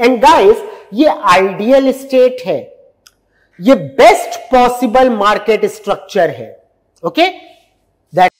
And guys ये ideal state है, ये बेस्ट पॉसिबल मार्केट स्ट्रक्चर है. Okay that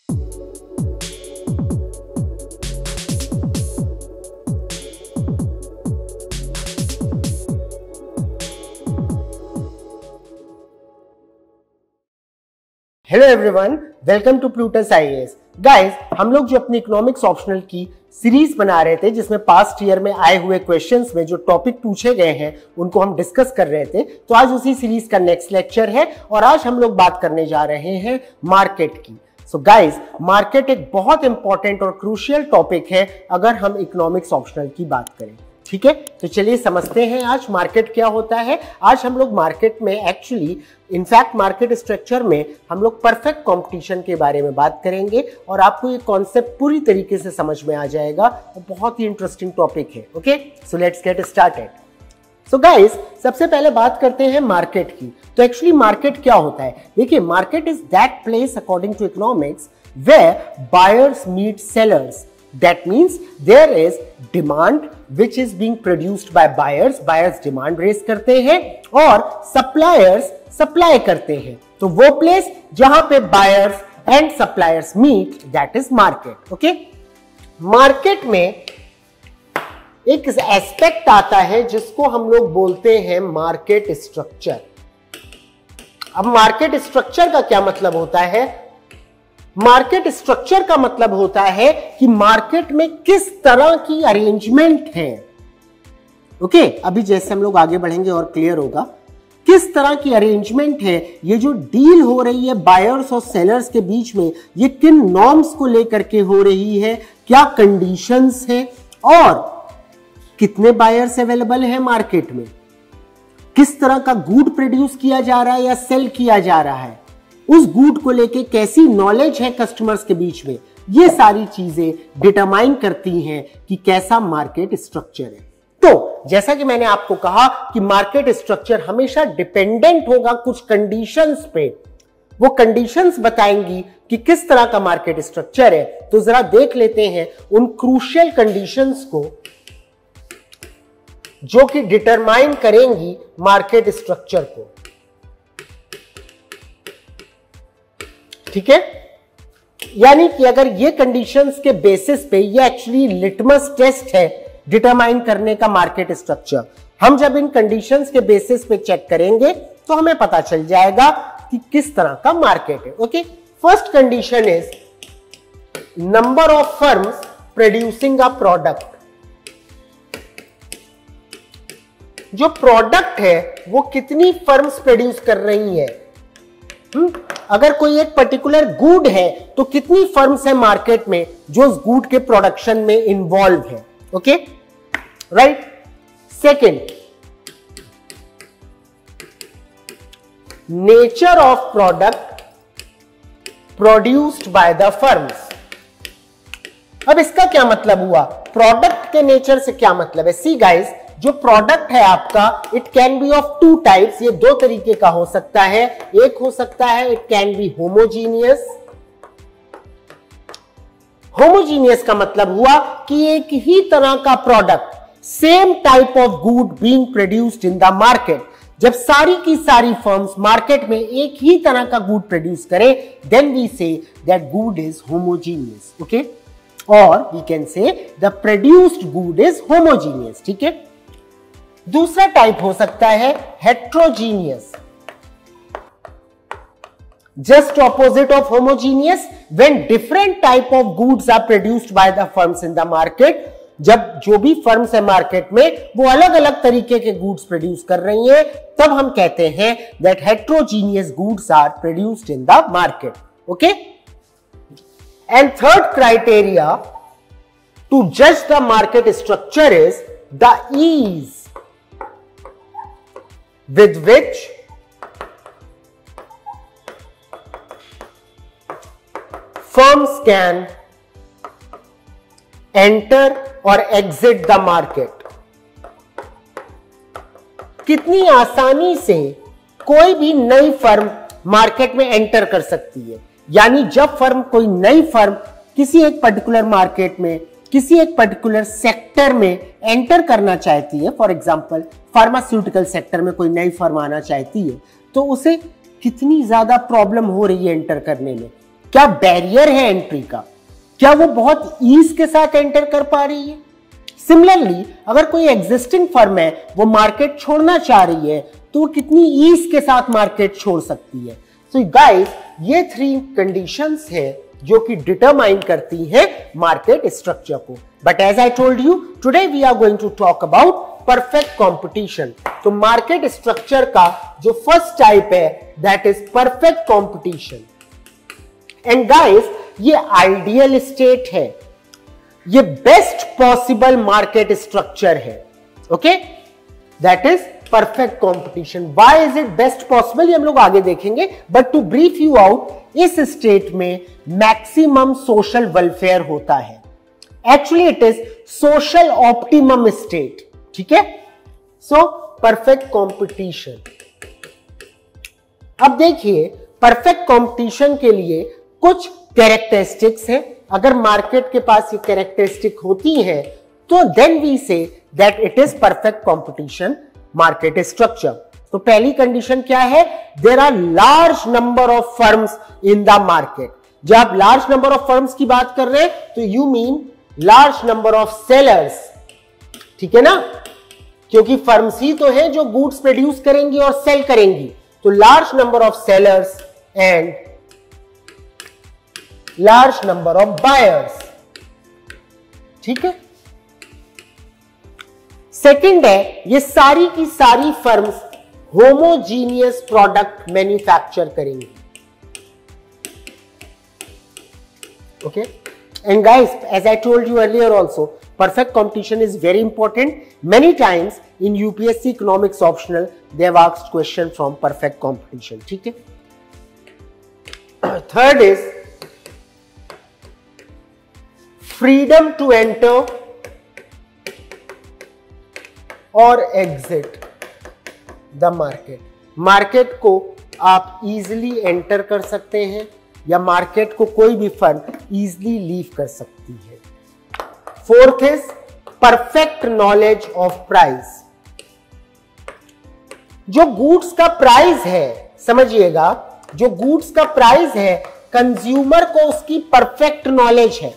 hello everyone, welcome to Plutus IAS. Guys हम लोग जो अपनी इकोनॉमिक्स ऑप्शनल की सीरीज बना रहे थे जिसमें पास्ट ईयर में आए हुए क्वेश्चंस में जो टॉपिक पूछे गए हैं उनको हम डिस्कस कर रहे थे, तो आज उसी सीरीज का नेक्स्ट लेक्चर है और आज हम लोग बात करने जा रहे हैं मार्केट की. सो गाइस मार्केट एक बहुत इंपॉर्टेंट और क्रूशियल टॉपिक है अगर हम इकोनॉमिक्स ऑप्शनल की बात करें. ठीक है, तो चलिए समझते हैं आज मार्केट क्या होता है. आज हम लोग मार्केट में एक्चुअली इनफैक्ट मार्केट स्ट्रक्चर में हम लोग परफेक्ट कंपटीशन के बारे में बात करेंगे और आपको ये कॉन्सेप्ट पूरी तरीके से समझ में आ जाएगा. तो बहुत ही इंटरेस्टिंग टॉपिक है. Okay so let's get started. So guys सबसे पहले बात करते हैं मार्केट की. तो एक्चुअली मार्केट क्या होता है? देखिए market is that place according to economics where buyers meet sellers. That means there is demand which is being produced by buyers. Buyers demand raise करते हैं और suppliers supply करते हैं. तो वो place जहां पे buyers and suppliers meet, that is market. Okay? Market में एक aspect आता है जिसको हम लोग बोलते हैं market structure. अब market structure का क्या मतलब होता है? मार्केट स्ट्रक्चर का मतलब होता है कि मार्केट में किस तरह की अरेंजमेंट है. ओके अभी जैसे हम लोग आगे बढ़ेंगे और क्लियर होगा किस तरह की अरेंजमेंट है. ये जो डील हो रही है बायर्स और सेलर्स के बीच में, ये किन नॉर्म्स को लेकर के हो रही है, क्या कंडीशंस हैं और कितने बायर्स अवेलेबल हैं मार्केट में, किस तरह का गुड प्रोड्यूस किया जा रहा है या सेल किया जा रहा है, उस गुड को लेके कैसी नॉलेज है कस्टमर्स के बीच में. ये सारी चीजें डिटरमाइन करती हैं कि कैसा मार्केट स्ट्रक्चर है. तो जैसा कि मैंने आपको कहा कि मार्केट स्ट्रक्चर हमेशा डिपेंडेंट होगा कुछ कंडीशंस पे. वो कंडीशंस बताएंगी कि किस तरह का मार्केट स्ट्रक्चर है. तो जरा देख लेते हैं उन क्रूशियल कंडीशंस को जो कि डिटरमाइन करेंगी मार्केट स्ट्रक्चर को. ठीक है, यानी कि अगर ये कंडीशंस के बेसिस पे, ये एक्चुअली लिटमस टेस्ट है डिटरमाइन करने का मार्केट स्ट्रक्चर. हम जब इन कंडीशंस के बेसिस पे चेक करेंगे तो हमें पता चल जाएगा कि किस तरह का मार्केट है. Okay first condition is number of firms producing a product. जो प्रोडक्ट है वो कितनी फर्म्स प्रोड्यूस कर रही है. अगर कोई एक पर्टिकुलर गुड है तो कितनी फर्म्स है मार्केट में जो उस गुड के प्रोडक्शन में इन्वॉल्व है. Okay right. Second, nature of product produced by the firms. अब इसका क्या मतलब हुआ? प्रोडक्ट के नेचर से क्या मतलब है? सी गाइस, जो प्रोडक्ट है आपका it can be of two types. ये दो तरीके का हो सकता है. एक हो सकता है it can be homogeneous. Homogeneous का मतलब हुआ कि एक ही तरह का product, same type of good being produced in the market. जब सारी की सारी फर्म्स मार्केट में एक ही तरह का गुड प्रोड्यूस करें then we say that good is homogeneous. Okay और we can say the produced good is homogeneous. ठीक है, दूसरा टाइप हो सकता है heterogeneous. Just opposite of homogeneous, when different type of goods are produced by the firms in the market. जब जो भी फर्म्स है मार्केट में वो अलग अलग तरीके के गुड्स प्रोड्यूस कर रही हैं तब हम कहते हैं that heterogeneous goods are produced in the market. Okay and third criteria to जज the market structure is the ease with which firms can enter or exit the market. कितनी आसानी से कोई भी नई फर्म मार्केट में एंटर कर सकती है. यानी जब फर्म, कोई नई फर्म किसी एक पर्टिकुलर मार्केट में किसी एक पर्टिकुलर सेक्टर में एंटर करना चाहती है, फॉर एग्जाम्पल फार्मास्यूटिकल सेक्टर में कोई नई फर्म आना चाहती है, तो उसे कितनी ज़्यादा प्रॉब्लम हो रही है एंटर करने में, क्या बैरियर है एंट्री का, क्या वो बहुत ईज के साथ एंटर कर पा रही है। सिमिलरली अगर कोई एग्जिस्टिंग फर्म है वो मार्केट छोड़ना चाह रही है तो वो कितनी ईज के साथ मार्केट छोड़ सकती है। सो गाइस ये 3 कंडीशंस है जो कि डिटरमाइन करती है मार्केट स्ट्रक्चर को। But as I told you today we are going to talk about perfect competition. तो मार्केट स्ट्रक्चर का जो फर्स्ट टाइप है that is perfect competition. And guys ये आइडियल स्टेट है, ये बेस्ट पॉसिबल मार्केट स्ट्रक्चर है। Okay that is perfect competition. Why is it best possible ये हम लोग आगे देखेंगे, but to brief you out इस स्टेट में मैक्सिमम सोशल वेलफेयर होता है। Actually it is social optimum state, ठीक है। So perfect competition. अब देखिए परफेक्ट कंपटीशन के लिए कुछ कैरेक्टरिस्टिक्स हैं। अगर मार्केट के पास ये कैरेक्टरिस्टिक होती है तो then we say that it is perfect competition market structure. तो पहली कंडीशन क्या है, there are large number of firms in the market. जब आप लार्ज नंबर ऑफ फर्म्स की बात कर रहे हैं तो you mean large number of sellers, ठीक है ना, क्योंकि फर्म्स ही तो है जो गुड्स प्रोड्यूस करेंगी और सेल करेंगी। तो large number of sellers and large number of buyers, ठीक है। सेकंड है ये सारी की सारी फर्म्स होमोजीनियस प्रोडक्ट मैन्युफैक्चर करेंगी। Okay and guys as I told you earlier also perfect competition is very important. Many times in UPSC economics optional they have asked question from perfect competition, ठीक है। Third is freedom to enter और exit the market. Market को आप easily enter कर सकते हैं या market को कोई भी फर्म इजिली लीव कर सकती है। Fourth is perfect knowledge of price. जो गुड्स का प्राइस है, समझिएगा, जो गुड्स का प्राइस है कंज्यूमर को उसकी परफेक्ट नॉलेज है।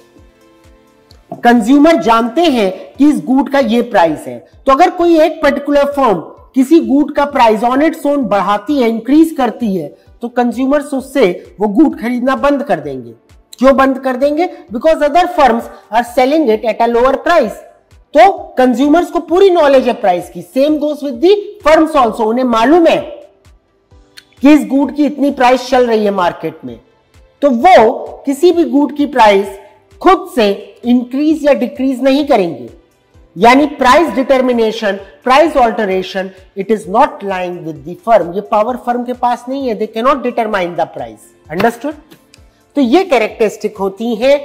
कंज्यूमर जानते हैं कि इस गुड का ये प्राइस है। तो अगर कोई एक पर्टिकुलर फर्म किसी गुड का प्राइस ऑन इट्स ओन बढ़ाती है, इंक्रीज करती है, तो कंज्यूमर्स उससे वो गुड खरीदना बंद कर देंगे। क्यों बंद कर देंगे? Because other firms are selling it at a lower price. तो कंज्यूमर्स को पूरी नॉलेज है प्राइस की। Same goes with the firms also, उन्हें मालूम है कि इस गुड की इतनी प्राइस चल रही है मार्केट में, तो वो किसी भी गुड की प्राइस खुद से इंक्रीज या डिक्रीज नहीं करेंगे। यानी price determination, price alteration, it is not lying with the firm. ये पावर फर्म के पास नहीं है, they can not determine the price. Understood? तो ये कैरेक्टरिस्टिक होती है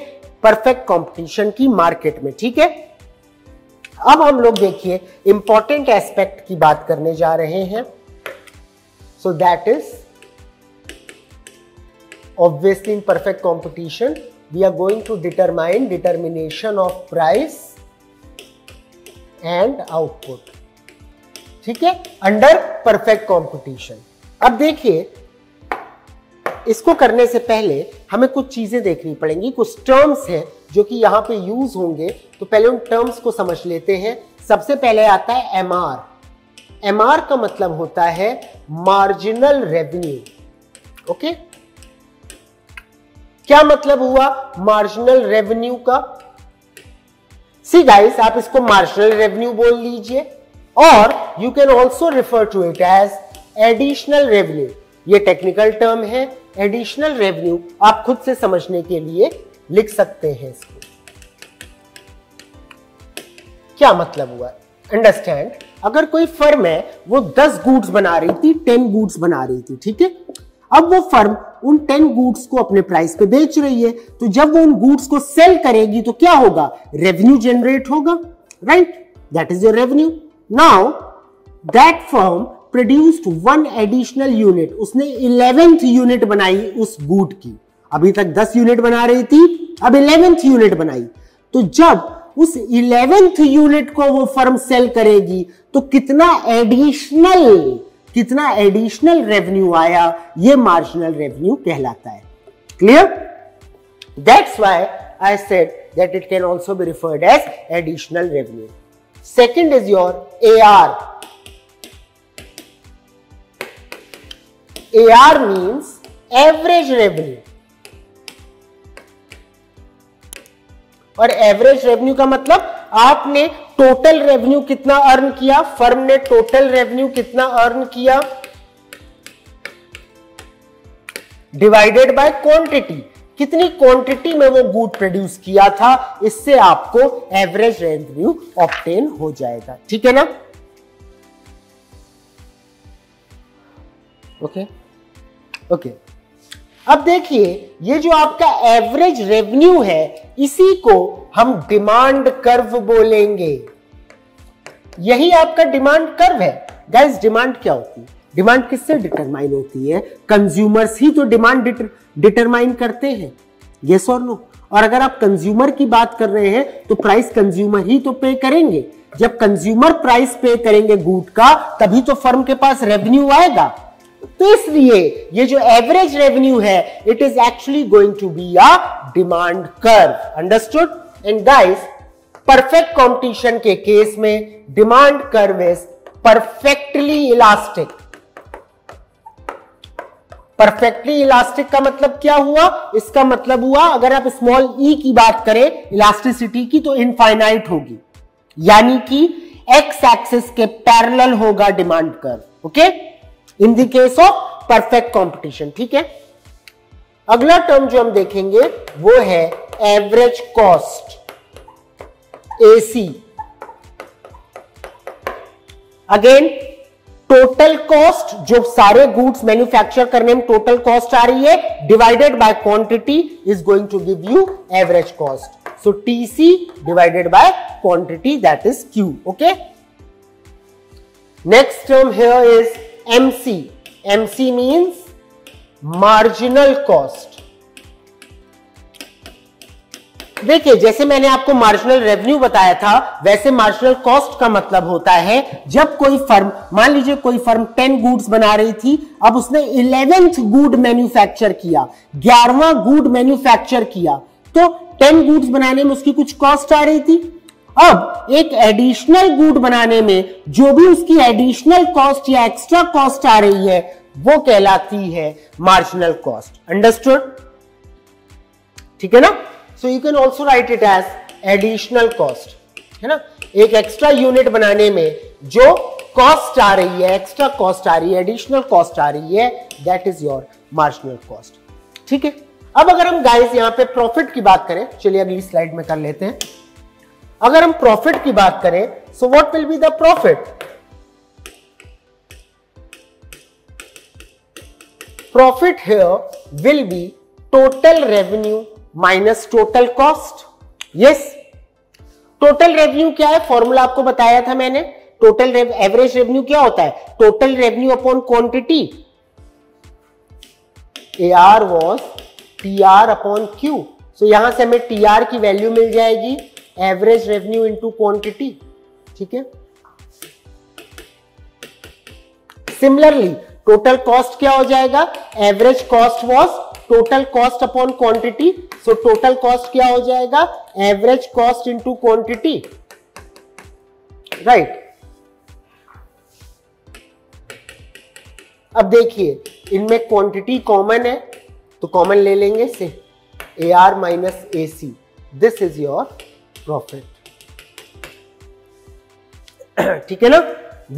परफेक्ट कंपटीशन की मार्केट में, ठीक है। अब हम लोग देखिए इंपॉर्टेंट एस्पेक्ट की बात करने जा रहे हैं। So that is obviously in perfect competition we are going to determine determination of price and output, ठीक है, under perfect competition। अब देखिए इसको करने से पहले हमें कुछ चीजें देखनी पड़ेंगी। कुछ टर्म्स हैं जो कि यहाँ पे यूज होंगे, तो पहले उन टर्म्स को समझ लेते हैं। सबसे पहले आता है MR। MR का मतलब होता है मार्जिनल रेवेन्यू। ओके, क्या मतलब हुआ मार्जिनल रेवेन्यू का? सी गाइस आप इसको मार्जिनल रेवेन्यू बोल लीजिए और you can also refer to it as additional revenue. ये टेक्निकल टर्म है। एडिशनल रेवेन्यू आप खुद से समझने के लिए लिख सकते हैं इसको। क्या मतलब हुआ? अंडरस्टैंड, अगर कोई फर्म है वो 10 गुड्स बना रही थी, 10 गुड्स बना रही थी, ठीक है। अब वो फर्म उन 10 गुड्स को अपने प्राइस पे बेच रही है, तो जब वो उन गुड्स को सेल करेगी तो क्या होगा? रेवेन्यू जनरेट होगा, right? That is your revenue. Now that firm produced 1 additional unit, उसने 11th यूनिट बनाई उस गुड की। अभी तक 10 यूनिट बना रही थी, अब 11th यूनिट बनाई, तो जब उस 11th यूनिट को वो फर्म सेल करेगी तो कितना एडिशनल रेवेन्यू आया, ये मार्जिनल रेवेन्यू कहलाता है। Clear? That's why I said that it can also be referred as additional revenue. Second is your AR। AR means average revenue, और एवरेज रेवेन्यू का मतलब आपने टोटल रेवेन्यू कितना अर्न किया, फर्म ने टोटल रेवेन्यू कितना अर्न किया divided by quantity, कितनी क्वांटिटी में वो गुड प्रोड्यूस किया था, इससे आपको एवरेज रेवेन्यू ऑब्टेन हो जाएगा। ठीक है ना? Okay okay. अब देखिए ये जो आपका एवरेज रेवेन्यू है इसी को हम डिमांड कर्व बोलेंगे। यही आपका डिमांड कर्व है। गाइस, डिमांड क्या होती है? डिमांड किससे डिटरमाइन होती है? कंज्यूमर्स ही तो डिमांड डिटरमाइन करते हैं, यस और नो। और अगर आप कंज्यूमर की बात कर रहे हैं तो प्राइस कंज्यूमर ही तो पे करेंगे। जब कंज्यूमर प्राइस पे करेंगे गुड का तभी तो फर्म के पास रेवेन्यू आएगा। तो इसलिए ये जो एवरेज रेवेन्यू है it is actually going to be a demand curve. Understood? And guys, perfect competition के केस में demand curve is perfectly elastic. Perfectly elastic का मतलब क्या हुआ? इसका मतलब हुआ अगर आप स्मॉल ई की बात करें इलास्टिसिटी की तो इनफाइनाइट होगी, यानी कि एक्स एक्सिस के पैरेलल होगा demand curve. Okay, in the case of perfect competition. ठीक है, अगला टर्म जो हम देखेंगे वो है average cost, AC। Again total cost, जो सारे गुड्स मैन्युफैक्चर करने में टोटल कॉस्ट आ रही है divided by quantity is going to give you average cost. So TC divided by quantity, that is Q। Okay, next term here is MC। MC means marginal cost. देखिए जैसे मैंने आपको marginal revenue बताया था वैसे मार्जिनल कॉस्ट का मतलब होता है जब कोई फर्म, मान लीजिए कोई फर्म 10 गुड्स बना रही थी, अब उसने 11th गुड मैन्युफैक्चर किया, 11वां गुड मैन्युफैक्चर किया, तो 10 गुड्स बनाने में उसकी कुछ कॉस्ट आ रही थी। अब एक एडिशनल गुड बनाने में जो भी उसकी एडिशनल कॉस्ट या एक्स्ट्रा कॉस्ट आ रही है वो कहलाती है मार्जिनल कॉस्ट। अंडरस्टूड? ठीक है ना? So you can also write it as additional cost. है ना, एक एक्स्ट्रा यूनिट बनाने में जो कॉस्ट आ रही है, एक्स्ट्रा कॉस्ट आ रही है, एडिशनल कॉस्ट आ रही है, that is your marginal cost. ठीक है, अब अगर हम गाइस यहां पे प्रॉफिट की बात करें, चलिए अगली स्लाइड में कर लेते हैं। अगर हम प्रॉफिट की बात करें so what will be the profit? Profit here will be total revenue minus total cost. Yes, total revenue क्या है? फॉर्मूला आपको बताया था मैंने। टोटल एवरेज रेवेन्यू क्या होता है? Total revenue upon quantity. AR was TR upon Q। So यहां से हमें TR की वैल्यू मिल जाएगी एवरेज रेवेन्यू इंटू क्वांटिटी। ठीक है, सिमिलरली टोटल कॉस्ट क्या हो जाएगा? Average cost was total cost upon quantity. So total cost क्या हो जाएगा? Average cost into quantity. Right, अब देखिए इनमें क्वांटिटी कॉमन है तो कॉमन ले लेंगे से AR minus AC। This is your profit. ठीक है ना,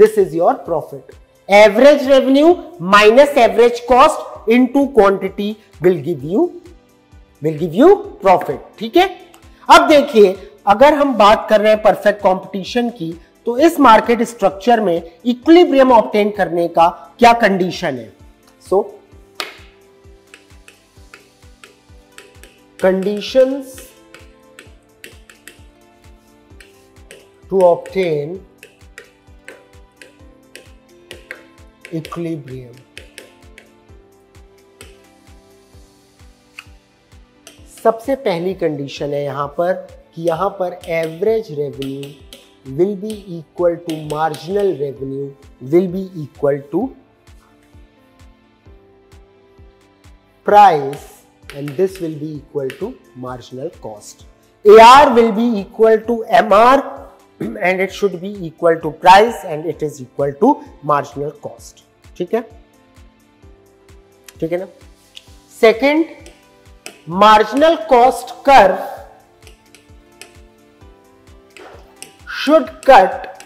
this is your profit. Average revenue minus average cost into quantity will give you profit. ठीक है, अब देखिए अगर हम बात कर रहे हैं परफेक्ट कंपटीशन की तो इस मार्केट स्ट्रक्चर में इक्विलिब्रियम ऑब्टेन करने का क्या कंडीशन है? So conditions to obtain equilibrium. सबसे पहली कंडीशन है यहां पर यहाँ पर average revenue will be equal to marginal revenue will be equal to price and this will be equal to marginal cost. AR will be equal to MR and it should be equal to price and it is equal to marginal cost. ठीक है ना? Second, marginal cost curve should cut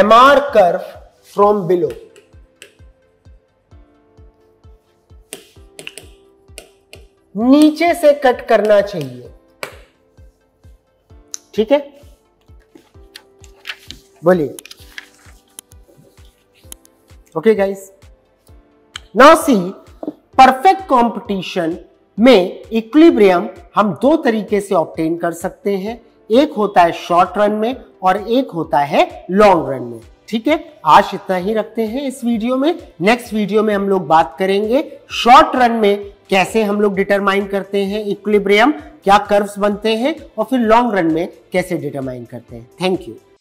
MR curve from below. नीचे से cut करना चाहिए. ठीक है, बोलिए. Okay guys, now see perfect competition में इक्विलिब्रियम हम दो तरीके से ऑब्टेन कर सकते हैं. एक होता है शॉर्ट रन में और एक होता है लॉन्ग रन में. ठीक है, आज इतना ही रखते हैं इस वीडियो में. नेक्स्ट वीडियो में हम लोग बात करेंगे शॉर्ट रन में कैसे हम लोग डिटरमाइन करते हैं इक्विलिब्रियम, क्या कर्व्स बनते हैं, और फिर लॉन्ग रन में कैसे डिटरमाइन करते हैं. Thank you.